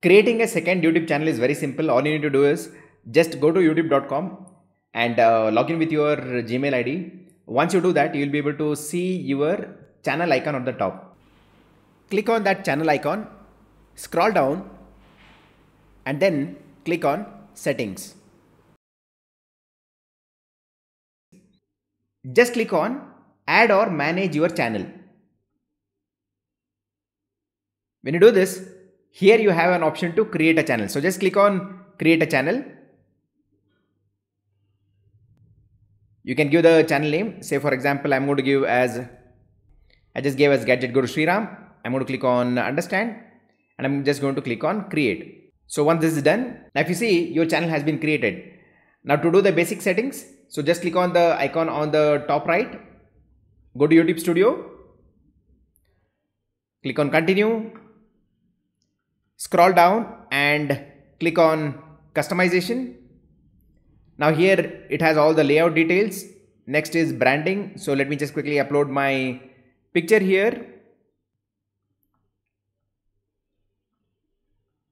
Creating a second YouTube channel is very simple. All you need to do is just go to youtube.com and log in with your Gmail ID. Once you do that, you'll be able to see your channel icon on the top. Click on that channel icon, scroll down, and then click on settings. Just click on add or manage your channel. When you do this, here you have an option to create a channel. So just click on create a channel. You can give the channel name. Say for example, I'm going to give as, I just gave as Gadget Guru Sriram. I'm going to click on understand and I'm just going to click on create. So once this is done, now if you see, your channel has been created. Now to do the basic settings, so just click on the icon on the top right, go to YouTube Studio, click on continue, scroll down and click on customization. Now here it has all the layout details. Next is branding. So let me just quickly upload my picture here.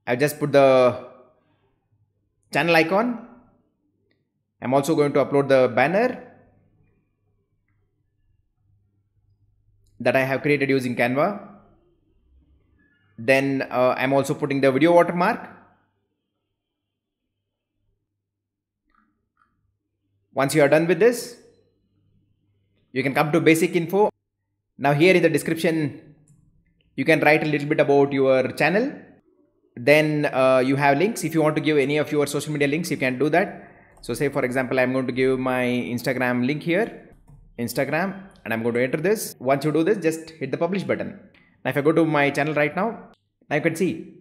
I've just put the channel icon. I'm also going to upload the banner that I have created using Canva. Then I'm also putting the video watermark. Once you are done with this, you can come to basic info. Now here in the description, you can write a little bit about your channel. Then you have links. If you want to give any of your social media links, you can do that. So say for example, I'm going to give my Instagram link here, Instagram, and I'm going to enter this. Once you do this, just hit the publish button. Now if I go to my channel right now, now you can see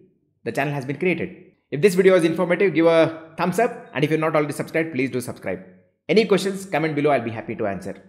the channel has been created. If this video is informative, give a thumbs up, and if you're not already subscribed, please do subscribe. Any questions, comment below, I'll be happy to answer.